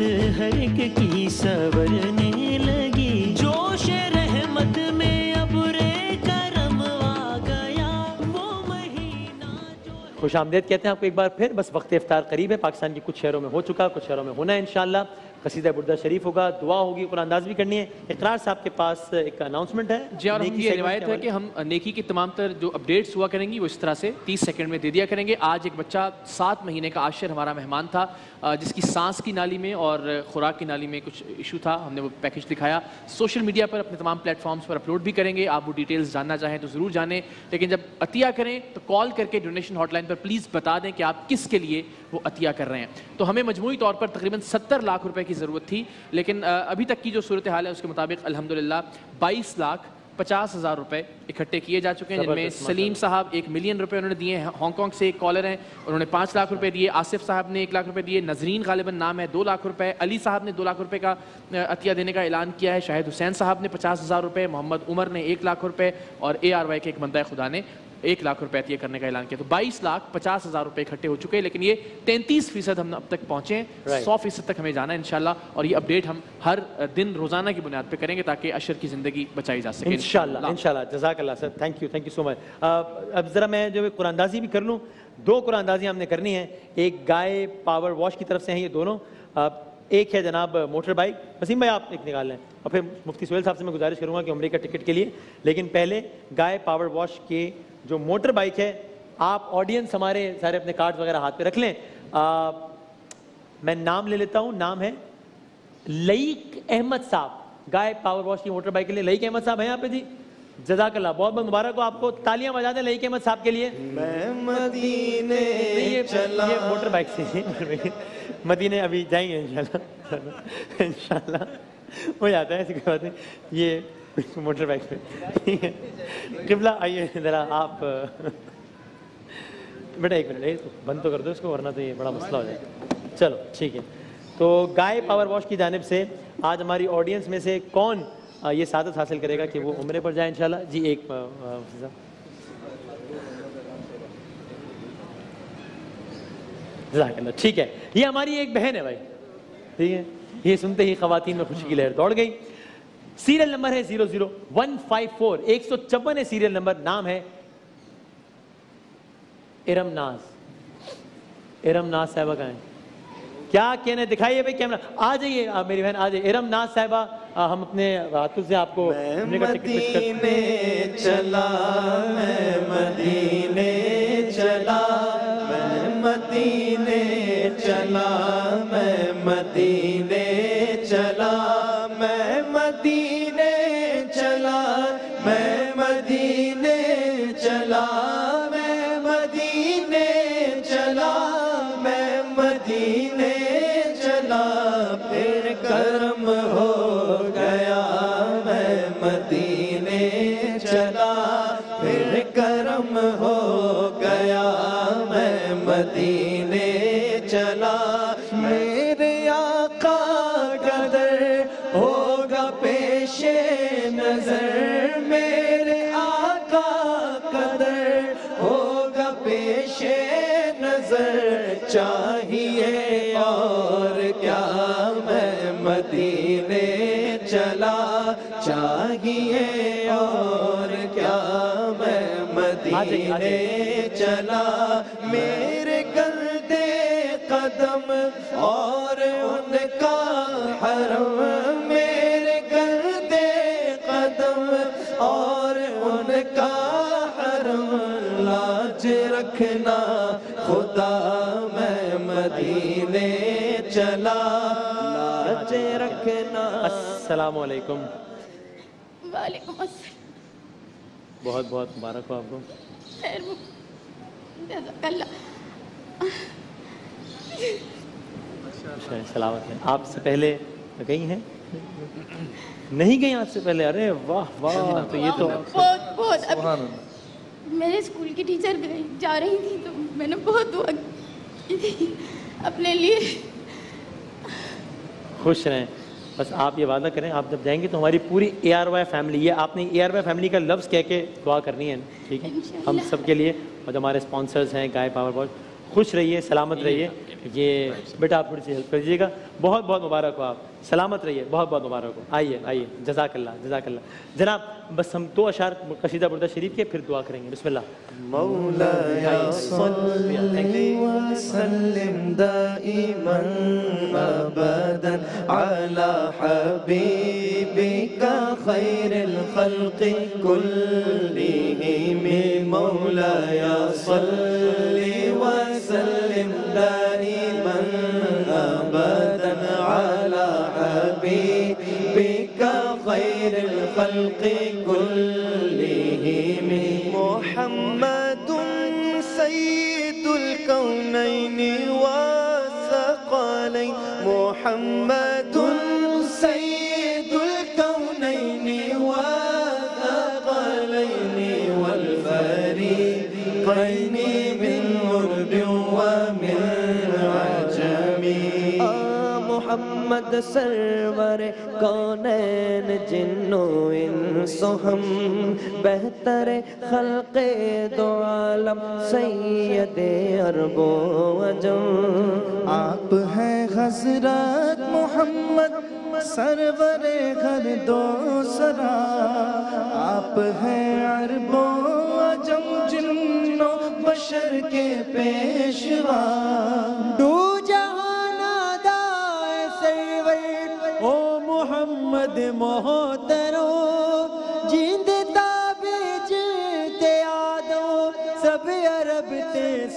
رحمت ہر ایک کی سورنے لگی، جوش رحمت میں ابر کرم آ گیا وہ مہینہ جو خوش آمدید کہتے ہیں آپ کو ایک بار پھر. بس وقت افطار قریب ہے، پاکستان کی کچھ شہروں میں ہو چکا، کچھ شہروں میں ہونا ہے انشاءاللہ. قصیدہ بردہ شریف ہوگا، دعا ہوگی، قرآن انداز بھی کرنی ہے. اقرار صاحب کے پاس ایک اناؤنسمنٹ ہے. جی اور ان کی روایت ہے کہ ہم نیکی کی تمام تر جو اپڈیٹس ہوا کریں گی وہ اس طرح سے 30 سیکنڈ میں دے دیا کریں گے. آج ایک بچہ 7 مہینے کا عاشر ہمارا مہمان تھا، جس کی سانس کی نالی میں اور خوراک کی نالی میں کچھ ایشو تھا. ہم نے وہ پیکج دکھایا، سوشل میڈیا پر اپنے تمام پلیٹ فارمز پر اپلوڈ بھی کریں گے. آپ وہ ڈیٹیلز جاننا چاہیں تو ضرور جانیں، لیکن جب عطیہ کریں تو کال کر کے ڈونیشن ہاٹ لائن پر پلیز بتا دیں کہ آپ کس کے لیے وہ عطیہ کر رہے ہیں. تو ہمیں مجموعی طور پر تقریباً 70 لاکھ روپے کی ضرورت تھی، لیکن ابھی تک کی جو صورتحال ہے اس کے مطابق الحمدللہ 22,50,000 روپے اکٹھے کیے جا چکے ہیں، جن میں سلیم صاحب 1 ملین روپے انہوں نے دیے ہیں. ہانگ کانگ سے ایک کالر ہیں، انہوں نے 5 لاکھ روپے دیے. آصف صاحب نے 1 لاکھ روپے دیے. نظرین غالباً نام ہے 2 لاکھ روپے. علی صاحب نے 2 لاکھ روپے کا عطیہ دینے کا اعلان کیا ہے. شاہد حسین صاحب نے 50,000 روپے. محمد عمر نے 1 لاکھ روپے اور ARY کے ایک بندہ خدا نے 1 لاکھ روپے عطیہ کرنے کا اعلان کیا. تو 22,50,000 روپے اکٹھے ہو چکے، لیکن یہ 33% ہم اب تک پہنچے ہیں. 100% تک ہمیں جانا ہے انشاءاللہ، اور یہ اپڈیٹ ہم ہر دن روزانہ کی بنیاد پہ کریں گے تاکہ عشر کی زندگی بچائی جا سکے انشاءاللہ. انشاءاللہ جزاک اللہ سر، تھینک یو سو مچ. اب ذرا میں جو قرآن اندازی بھی کر لوں، 2 قرآن اندازیاں ہم نے کرنی ہیں. ایک گائے پاور واش کی طرف سے ہیں یہ دونوں، ایک ہے جناب موٹر بائک. وسیم بھائی آپ ایک نکال لیں، اور پھر مفتی سہیل صاحب سے میں گزارش کروں گا کہ عمرے کا ٹکٹ کے لیے. لیکن پہلے گائے پاور واش کے جو موٹر بائک ہے، آپ آڈینس ہمارے سارے اپنے کارڈز وغیرہ ہاتھ پہ رکھ لیں. میں نام لے لیتا ہوں، نام ہے لیق احمد صاحب، گائے پاور واش کی موٹر بائک کے لیے. لیق احمد صاحب ہیں یہاں پہ؟ جی جزاک اللہ، بہت بہت مبارک ہو آپ کو. تالیاں بجا دیں لیق احمد صاحب کے لیے. یہ موٹر بائک سے مدینے ابھی جائیں گے انشاءاللہ، انشاءاللہ ہو جاتا ہے، ایسی کوئی بات نہیں. یہ موٹر بائک پہ ٹھیک ہے. قبلہ آئیے ذرا آپ، بیٹا ایک منٹ بند تو کر دو اس کو، ورنہ تو یہ بڑا مسئلہ ہو جائے گا. چلو ٹھیک ہے. تو گائے پاور واش کی جانب سے آج ہماری آڈینس میں سے کون یہ سعادت حاصل کرے گا کہ وہ عمرے پر جائیں انشاءاللہ؟ جی ایک جزاک اللہ. ٹھیک ہے، یہ ہماری ایک بہن ہے بھائی، ٹھیک ہے. یہ سنتے ہی خواتین میں خوشی کی لہر دوڑ گئی. سیریل نمبر ہے 00154، 154 ہے سیریل نمبر. نام ہے ارم ناز. ارم ناز صاحبہ کہاں ہیں؟ کیا کہنا ہے؟ دکھائیے بھائی کیمرہ. آ جائیے آپ میری بہن، آ جائیے. ارم ناز صاحبہ، ہم اپنے ہاتھوں سے آپ کو چاہیے اور کیا، میں مدینے چلا. چاہیے اور کیا، میں مدینے چلا. میرے گردے قدم اور ان کا حرم، میرے گردے قدم اور ان کا حرم، لاج رکھنا خدا مدینے چلا، لاج رکھنا. السلام علیکم. وعلیکم السلام. بہت بہت مبارک ہو آپ کو. سلامت ہے. آپ سے پہلے گئی ہیں؟ نہیں گئی آپ سے پہلے. ارے واہ واہ، تو یہ تو بہت بہت. میرے اسکول کی ٹیچر جا رہی تھی تو میں نے بہت دعا کی تھی اپنے لیے. خوش رہیں. بس آپ یہ وعدہ کریں آپ جب جائیں گے تو ہماری پوری ARY فیملی، یہ آپ نے ARY فیملی کا لفظ کہہ کے دعا کرنی ہے، ٹھیک ہے، ہم سب کے لیے. اور جو ہمارے اسپانسرز ہیں گائے پاور بال، خوش رہیے، سلامت رہیے. یہ بیٹا آپ تھوڑی سی ہیلپ کر دیجیے گا. بہت بہت مبارک ہو آپ, سلامت رہیے, بہت بہت مبارک ہو. آئیے آئیے, جزاک اللہ جزاک اللہ. جناب بس ہم دو اشعار قصیدہ بردہ شریف کے پھر دعا کریں گے. بسم اللہ. مولایا صلی وسلم دائما ابدا علی حبیبک خیر الخلق کلہم. مولایا صلی وسلم دائما ابدا علی حبیبک خیر الخلق کلہم. محمد سید الکونین والثقلین, محمد سید الکونین والثقلین والفریقین من عرب ومن عجم. محمد سرور کونین جن و انس و ہم, بہتر خلق دو عالم سید عرب و عجم. آپ ہیں حضرت محمد سرور گھر دو سرا, آپ ہیں عرب و عجم جن و بشر کے پیشوا. دو جہان دائے سرور او محمد محترم,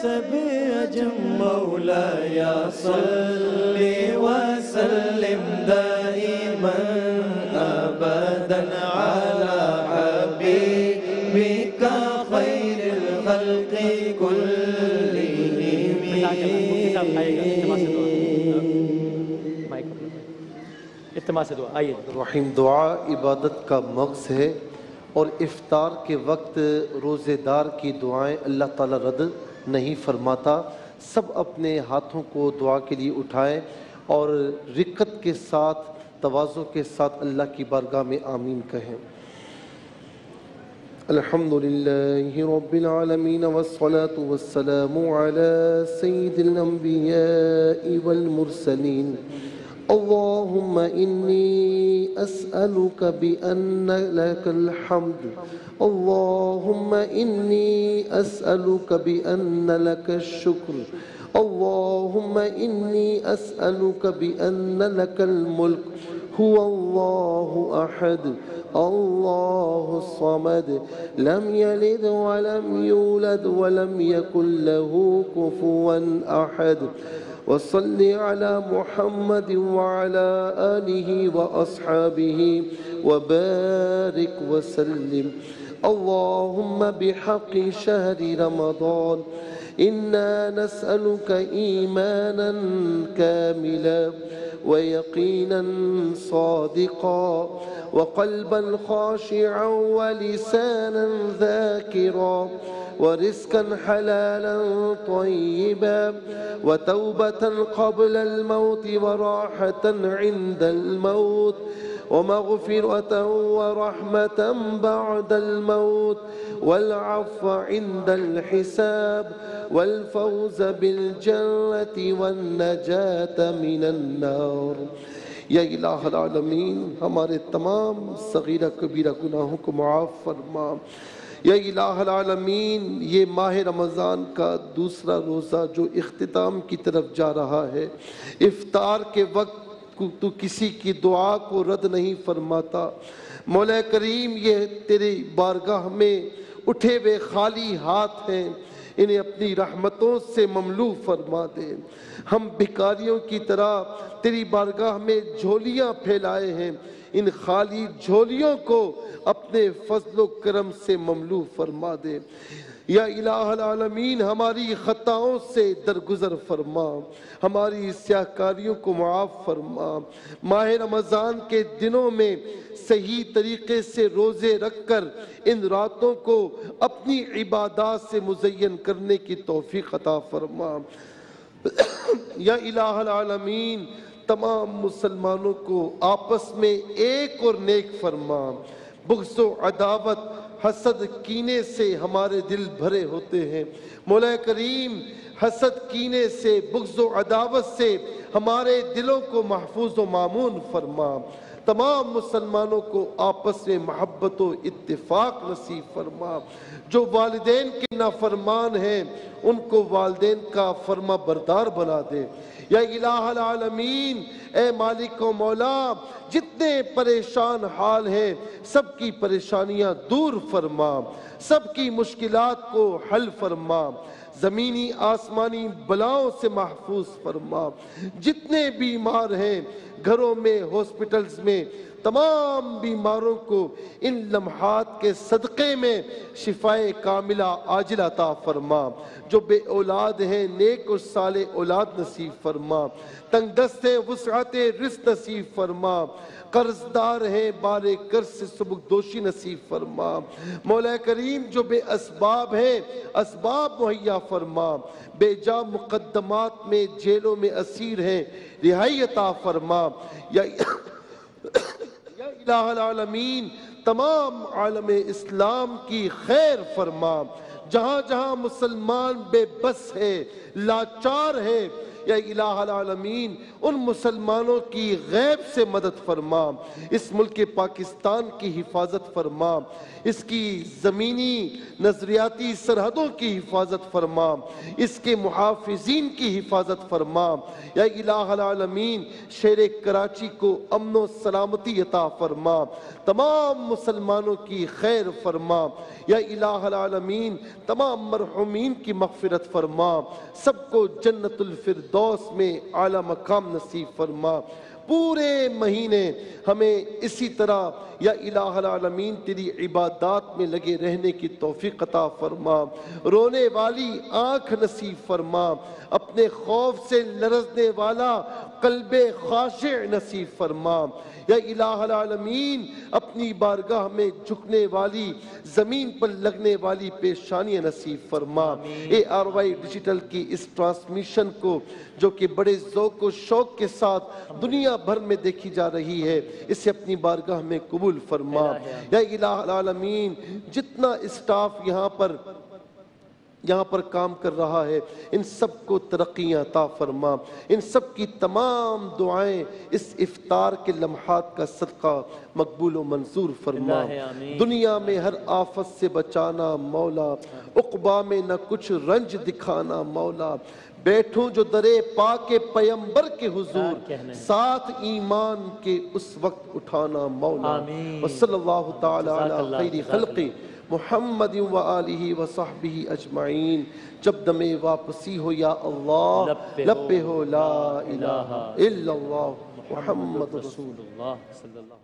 سب عجم. مولایا صلی وسلم دائما ابدا علی حبیبک خیر الخلق کلہم. اتمام سے دعا. آئیے. رحیم, دعا عبادت کا مغز ہے اور افطار کے وقت روزے دار کی دعائیں اللہ تعالیٰ رد نہیں فرماتا. سب اپنے ہاتھوں کو دعا کے لیے اٹھائیں اور رکعت کے ساتھ تواضع کے ساتھ اللہ کی بارگاہ میں آمین کہیں. الحمدللہ رب العالمین والصلاة والسلام علی سید الانبیاء والمرسلین. اللهم إني أسألك بأن لك الحمد, اللهم إني أسألك بأن لك الشكر, اللهم إني أسألك بأن لك الملك, هو الله أحد الله الصمد, لم يلد ولم يولد ولم يكن له كفوا أحد. وصل على محمد وعلى آله وأصحابه وبارك وسلم. اللهم بحق شهر رمضان إنا نسألك إيمانا كاملا ويقينا صادقا وقلبا خاشعا ولسانا ذاكرا ورزقا حلالا طيبا وتوبة قبل الموت وراحة عند الموت ومغفرة ورحمة بعد الموت والعفو عند الحساب والفوز بالجنة والنجاة من النار. یا الہ العالمین, ہمارے تمام صغیرہ کبیرہ گناہوں کو معاف فرما. یا الہ العالمین, یہ ماہ رمضان کا دوسرا روزہ جو اختتام کی طرف جا رہا ہے, افطار کے وقت تو کسی کی دعا کو رد نہیں فرماتا. مولا کریم, یہ تیری بارگاہ میں اٹھے ہوئے خالی ہاتھ ہیں, انہیں اپنی رحمتوں سے مملو فرما دے. ہم بھکاریوں کی طرح تیری بارگاہ میں جھولیاں پھیلائے ہیں, ان خالی جھولیوں کو اپنے فضل و کرم سے مملو فرما دے. یا الہ العالمین, ہماری خطاؤں سے درگزر فرما, ہماری سیاہ کاریوں کو معاف فرما. ماہ رمضان کے دنوں میں صحیح طریقے سے روزے رکھ کر ان راتوں کو اپنی عبادات سے مزین کرنے کی توفیق عطا فرما. یا الہ العالمین, تمام مسلمانوں کو آپس میں ایک اور نیک فرما. بغض و عداوت حسد کینے سے ہمارے دل بھرے ہوتے ہیں. مولا کریم, حسد کینے سے، بغض و عداوت سے ہمارے دلوں کو محفوظ و مامون فرما، تمام مسلمانوں کو آپس میں محبت و اتفاق نصیب فرما، جو والدین کے نافرمان ہیں ان کو والدین کا فرما بردار بنا دے۔ یا الہ العالمین، اے مالک و مولا، جتنے پریشان حال ہیں سب کی پریشانیاں دور فرما، سب کی مشکلات کو حل فرما، زمینی آسمانی بلاؤں سے محفوظ فرما، جتنے بیمار ہیں گھروں میں، ہاسپٹلز میں، تمام بیماروں کو ان لمحات کے صدقے میں شفائے کاملہ عاجل عطا فرما، جو بے اولاد ہیں نیک و صالح اولاد نصیب فرما، تنگ دست ہیں وسعت رزق نصیب فرما، قرض دار ہیں بار قرض سے سبک دوشی نصیب فرما، مولا کریم جو بے اسباب ہیں اسباب مہیا فرما، بے جا مقدمات میں جیلوں میں اسیر ہیں رہائی عطا فرما۔ یا الہ العالمین، تمام عالم اسلام کی خیر فرما، جہاں جہاں مسلمان بے بس ہے، لاچار ہے، یا الہ العالمین ان مسلمانوں کی غیب سے مدد فرما، اس ملک پاکستان کی حفاظت فرما، اس کی زمینی نظریاتی سرحدوں کی حفاظت فرما، اس کے محافظین کی حفاظت فرما، یا الہ العالمین شہر کراچی کو امن و سلامتی عطا فرما، تمام مسلمانوں کی خیر فرما، یا الہ العالمین تمام مرحومین کی مغفرت فرما، سب کو جنت الفردوس دوس میں اعلیٰ مقام نصیب فرما۔ پورے مہینے ہمیں اسی طرح یا الہ العالمین تیری عبادات میں لگے رہنے کی توفیق عطا فرما، رونے والی آنکھ نصیب فرما، اپنے خوف سے لرزنے والا قلب خاشع نصیب فرما، یا الہ العالمین اپنی بارگاہ میں جھکنے والی زمین پر لگنے والی پیشانیاں نصیب فرما۔ اے RY ڈیجیٹل کی اس ٹرانسمیشن کو جو کہ بڑے ذوق و شوق کے ساتھ دنیا بھر میں دیکھی جا رہی ہے، اسے اپنی بارگاہ میں قبول فرما۔ یا الہ العالمین جتنا اسٹاف یہاں پر کام کر رہا ہے ان سب کو ترقیاں عطا فرما، ان سب کی تمام دعائیں اس افطار کے لمحات کا صدقہ مقبول و منظور فرما۔ دنیا میں ہر آفت سے بچانا مولا، عقبہ میں نہ کچھ رنج دکھانا مولا، بیٹھوں جو درے پاک پیمبر کے حضور، ساتھ ایمان کے اس وقت اٹھانا مولا۔ وصلی اللہ تعالی علی خیر خلقی محمد و آلہ و صحبہ اجمعین۔ جب دم واپسی ہو یا اللہ، لب پہ ہو لا الہ الا اللہ محمد رسول اللہ صلی اللہ علیہ وسلم۔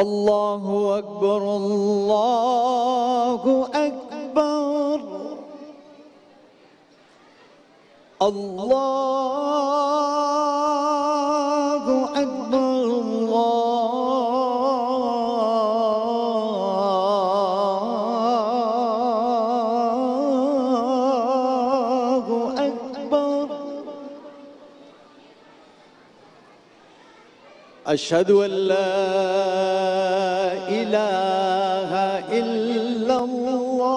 اللہ اکبر، اللہ اکبر، اللہ اکبر، اللہ اکبر۔ اشہد ان لا الہ الا اللہ،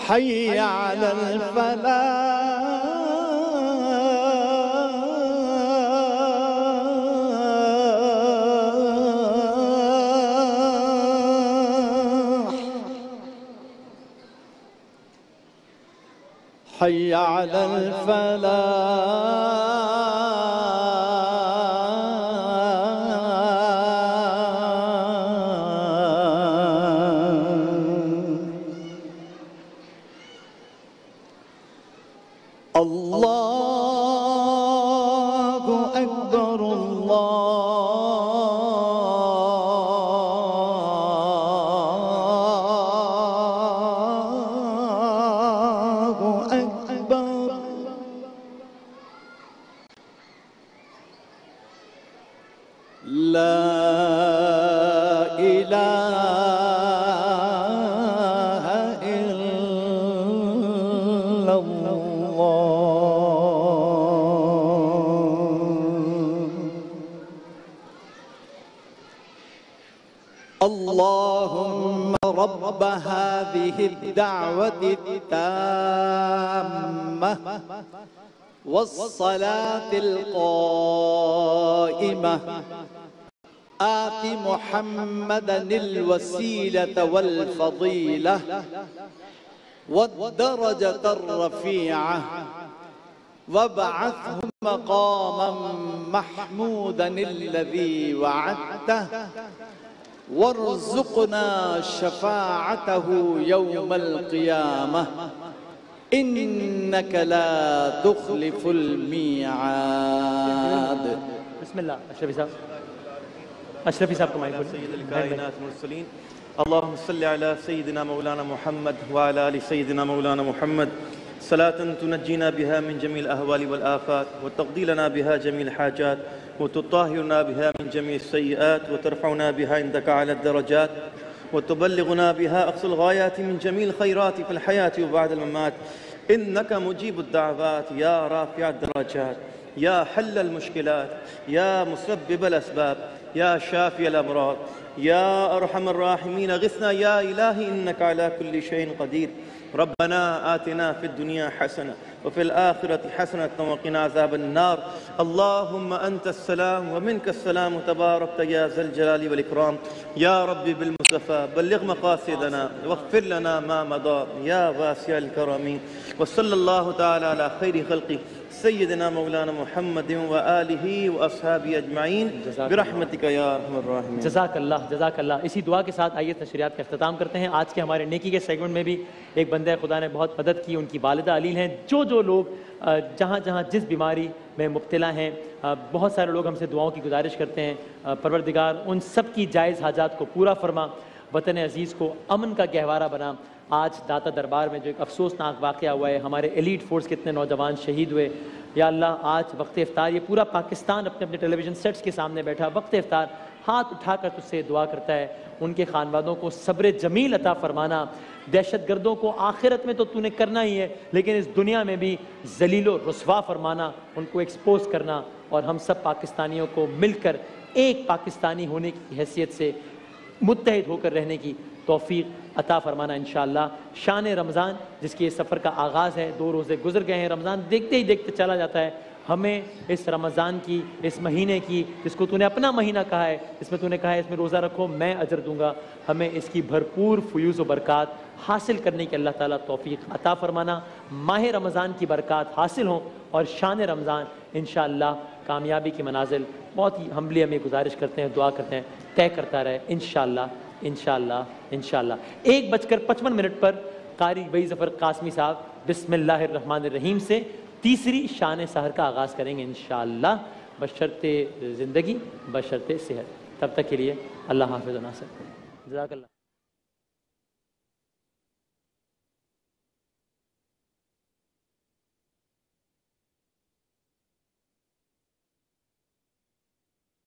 حي على الفلاح. حي على الفلاح. الله أكبر لا إله إلا الله. اللهم رب هذه الدعوة التامة والصلاة القائمة آت محمدًا الوسيلة والفضيلة والدرجة الرفيعة وابعثه مقامًا محمودًا الذي وعدته وارزقنا شفاعته يوم القيامة إنك لا تخلف الميعاد. بسم الله. اشرفی صاحب تمہاری بھائی سید الکائنات مرسلین. اللہم صلی علی سیدنا مولانا محمد وعلی آل سیدنا مولانا محمد صلاة تنجینا بها من جميع الاهوال والآفات وتقضی لنا بها جميع الحاجات وتطاہرنا بها من جميع السیئات وترفعنا بها عندك على الدرجات وتبلغنا بها اقصى الغایات من جميع الخیرات في الحیات وبعد الممات انك مجیب الدعوات یا رافع الدرجات یا حل المشکلات یا مسبب الاسباب یا شافی الامراض یا ارحم الراحمین اغثنا یا الہی انک علی کل شیء قدیر. ربنا آتنا فی الدنیا حسنة وفی الآخرة حسنة وقنا عذاب النار. اللهم انت السلام ومنك السلام تباركت یا ذا الجلال والاکرام. یا رب بالمصطفى بلغ مقاصدنا واغفر لنا ما مضى یا واسع الکرم. وصلی اللہ تعالی علی خیر خلقی سیدنا مولانا محمد و آلہ و اصحابی اجمعین برحمتک یا ارحم الراحمین. جزاک اللہ جزاک اللہ. اسی دعا کے ساتھ آئیے تشریعات کا اختتام کرتے ہیں. آج کے ہمارے نیکی کے سیگمنٹ میں بھی ایک بندہ خدا نے بہت مدد کی، ان کی والدہ علیل ہیں. جو لوگ جہاں جہاں جس بیماری میں مبتلا ہیں، بہت سارے لوگ ہم سے دعاؤں کی گزارش کرتے ہیں. پروردگار ان سب کی جائز حاجات کو پورا فرما، وطن عزیز کو امن کا گہوارہ بنا. آج داتا دربار میں جو ایک افسوسناک واقعہ ہوا ہے، ہمارے ایلیٹ فورس کے اتنے نوجوان شہید ہوئے. یا اللہ آج وقت افطار یہ پورا پاکستان اپنے اپنے ٹیلی ویژن سیٹس کے سامنے بیٹھا وقت افطار ہاتھ اٹھا کر تجھ سے دعا کرتا ہے. ان کے خاندانوں کو صبر جمیل عطا فرمانا. دہشت گردوں کو آخرت میں تو تو نے کرنا ہی ہے، لیکن اس دنیا میں بھی ذلیل و رسوا فرمانا، ان کو ایکسپوز کرنا. اور ہم سب پاکستانیوں کو مل کر ایک پاکستانی ہونے کی حیثیت سے متحد ہو کر رہنے کی توفیق عطا فرمانا انشاءاللہ. شان رمضان جس کی اس سفر کا آغاز ہے، 2 روزے گزر گئے ہیں. رمضان دیکھتے ہی دیکھتے چلا جاتا ہے. ہمیں اس رمضان کی، اس مہینے کی، جس کو تو نے اپنا مہینہ کہا ہے، اس میں تو نے کہا ہے اس میں روزہ رکھو میں اجر دوں گا، ہمیں اس کی بھرپور فیوز و برکات حاصل کرنے کی اللہ تعالیٰ توفیق عطا فرمانا. ماہ رمضان کی برکات حاصل ہوں اور شان رمضان انشاءاللہ کامیابی کی منازل بہت ہی ہمبلی ہمیں گزارش کرتے ہیں، دعا کرتے ہیں طے کرتا رہے انشاءاللہ انشاءاللہ انشاءاللہ. 1:55 پر قاری بھائی ظفر قاسمی صاحب بسم اللہ الرحمن الرحیم سے تیسری شان سحر کا آغاز کریں گے انشاءاللہ. بشرط زندگی بشرط صحت. تب تک کے لیے اللہ حافظ و ناصر. جزاک اللہ.